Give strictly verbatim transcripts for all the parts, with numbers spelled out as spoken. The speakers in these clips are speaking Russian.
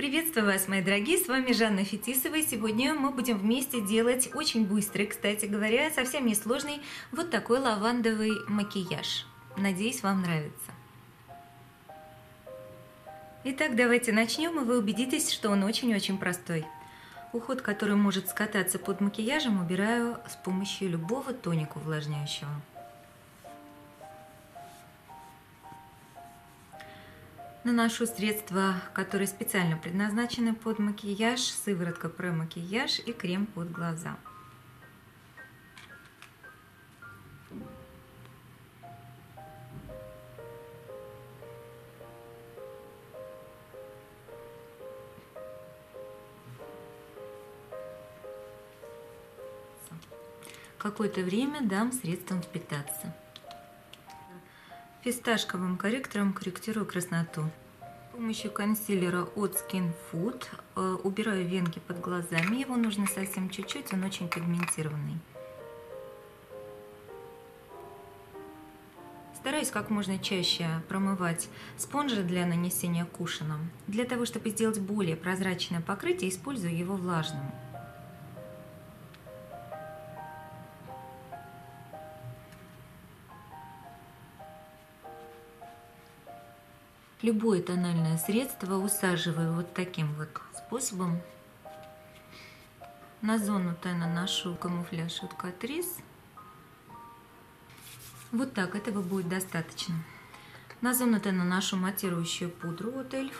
Приветствую вас, мои дорогие, с вами Жанна Фетисова, и сегодня мы будем вместе делать очень быстрый, кстати говоря, совсем несложный вот такой лавандовый макияж. Надеюсь, вам нравится. Итак, давайте начнем, и вы убедитесь, что он очень-очень простой. Уход, который может скататься под макияжем, убираю с помощью любого тоника увлажняющего. Наношу средства, которые специально предназначены под макияж, сыворотка про макияж и крем под глаза. Какое-то время дам средствам впитаться. Фисташковым корректором корректирую красноту. С помощью консилера от Skin Food убираю венки под глазами. Его нужно совсем чуть-чуть, он очень пигментированный. Стараюсь как можно чаще промывать спонжи для нанесения кушином. Для того, чтобы сделать более прозрачное покрытие, использую его влажным. Любое тональное средство усаживаю вот таким вот способом. На зону -то наношу камуфляж от Catrice. Вот так, этого будет достаточно. На зону -то наношу матирующую пудру от Elf.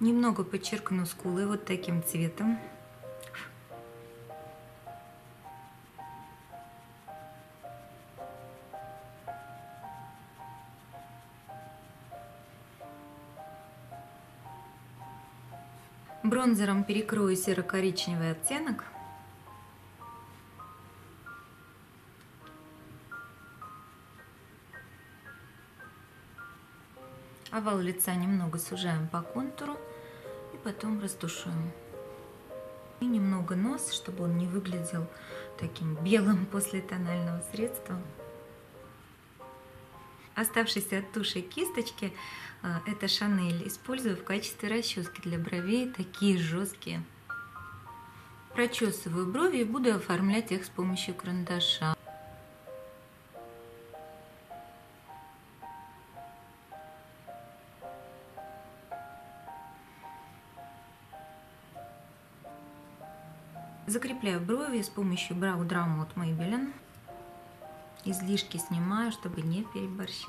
Немного подчеркну скулы вот таким цветом. Бронзером перекрою серо-коричневый оттенок. Овал лица немного сужаем по контуру и потом растушуем. И немного нос, чтобы он не выглядел таким белым после тонального средства. Оставшиеся от туши кисточки, это Шанель, использую в качестве расчески для бровей, такие жесткие. Прочесываю брови и буду оформлять их с помощью карандаша. Закрепляю брови с помощью Brow Drama от Maybelline. Излишки снимаю, чтобы не переборщить.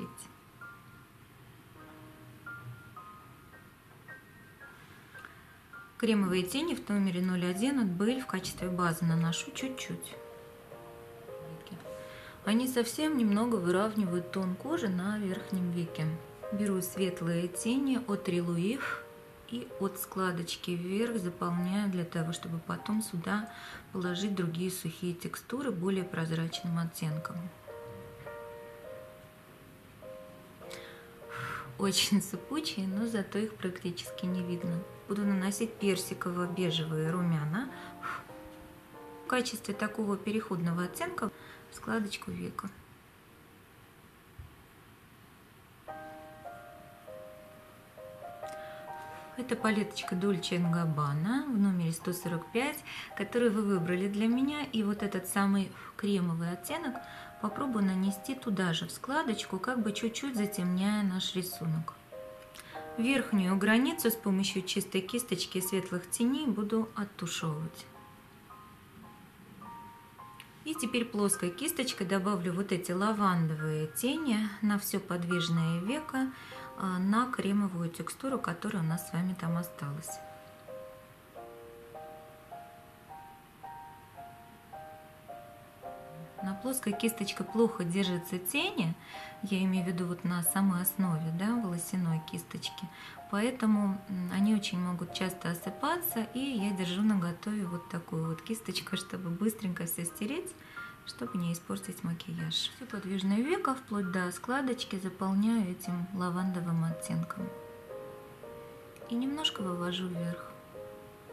Кремовые тени в номере ноль один от Бель в качестве базы наношу чуть-чуть. Они совсем немного выравнивают тон кожи на верхнем веке. Беру светлые тени от Relouis и от складочки вверх заполняю для того, чтобы потом сюда положить другие сухие текстуры более прозрачным оттенком. Очень сыпучие, но зато их практически не видно. Буду наносить персиково-бежевые румяна. В качестве такого переходного оттенка в складочку века. Это палеточка Dolce энд Gabbana в номере сто сорок пять, которую вы выбрали для меня. И вот этот самый кремовый оттенок попробую нанести туда же, в складочку, как бы чуть-чуть затемняя наш рисунок. Верхнюю границу с помощью чистой кисточки и светлых теней буду оттушевывать. И теперь плоской кисточкой добавлю вот эти лавандовые тени на все подвижное веко, на кремовую текстуру, которая у нас с вами там осталась. На плоской кисточке плохо держатся тени, я имею в виду вот на самой основе, да, волосяной кисточки, поэтому они очень могут часто осыпаться, и я держу наготове вот такую вот кисточку, чтобы быстренько все стереть, чтобы не испортить макияж. Все подвижное веко, вплоть до складочки, заполняю этим лавандовым оттенком. И немножко вывожу вверх,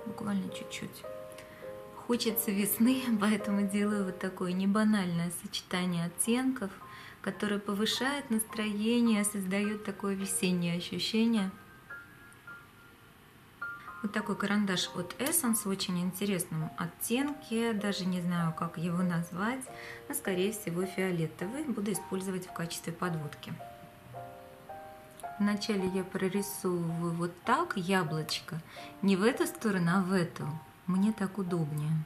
буквально чуть-чуть. Хочется весны, поэтому делаю вот такое небанальное сочетание оттенков, который повышает настроение, создает такое весеннее ощущение. Вот такой карандаш от Essence в очень интересном оттенке, даже не знаю, как его назвать, но, скорее всего, фиолетовый, буду использовать в качестве подводки. Вначале я прорисовываю вот так яблочко, не в эту сторону, а в эту, мне так удобнее.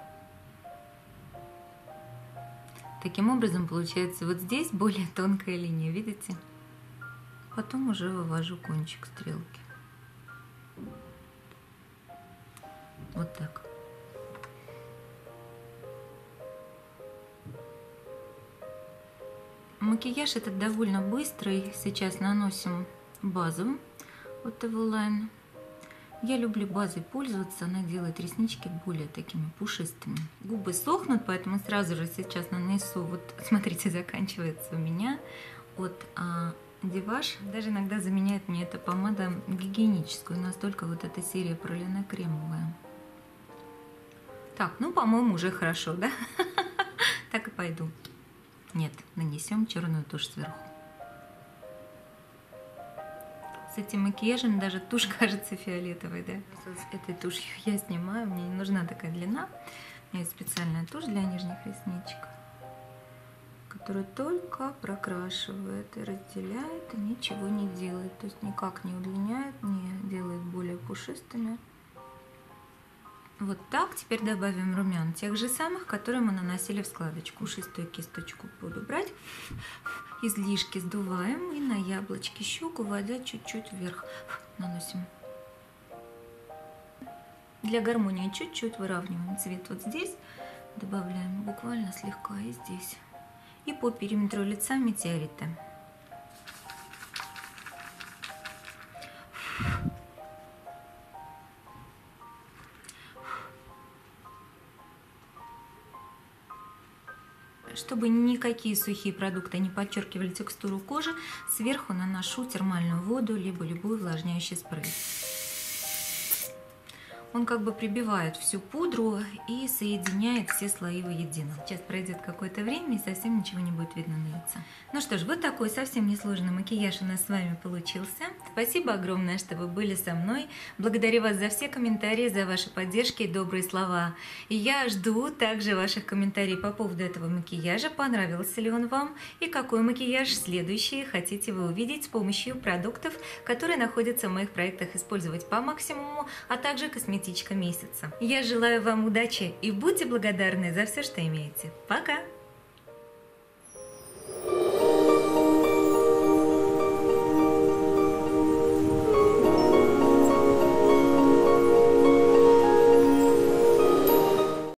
Таким образом получается вот здесь более тонкая линия, видите? Потом уже вывожу кончик стрелки. Вот так. Макияж этот довольно быстрый. Сейчас наносим базу от Maybelline. Я люблю базой пользоваться. Она делает реснички более такими пушистыми. Губы сохнут, поэтому сразу же сейчас нанесу. Вот, смотрите, заканчивается у меня от а, Диваж. Даже иногда заменяет мне эта помада гигиеническую. Настолько вот эта серия пролина кремовая. Так, ну, по-моему, уже хорошо, да? Так и пойду. Нет, нанесем черную тушь сверху. С этим макияжем даже тушь кажется фиолетовой, да? С этой тушью я снимаю, мне не нужна такая длина. У меня есть специальная тушь для нижних ресничек, которая только прокрашивает и разделяет, и ничего не делает. То есть никак не удлиняет, не делает более пушистыми. Вот так. Теперь добавим румян, тех же самых, которые мы наносили в складочку. Шестую кисточку буду брать, излишки сдуваем и на яблочке щеку, водя чуть-чуть вверх, наносим. Для гармонии чуть-чуть выравниваем цвет вот здесь, добавляем буквально слегка и здесь. И по периметру лица метеориты. Чтобы никакие сухие продукты не подчеркивали текстуру кожи, сверху наношу термальную воду, либо любой увлажняющий спрей. Он как бы прибивает всю пудру и соединяет все слои воедино. Сейчас пройдет какое-то время и совсем ничего не будет видно на лице. Ну что ж, вот такой совсем несложный макияж у нас с вами получился. Спасибо огромное, что вы были со мной. Благодарю вас за все комментарии, за ваши поддержки и добрые слова. И я жду также ваших комментариев по поводу этого макияжа, понравился ли он вам и какой макияж следующий хотите вы увидеть с помощью продуктов, которые находятся в моих проектах, использовать по максимуму, а также косметические месяца. Я желаю вам удачи и будьте благодарны за все, что имеете. Пока!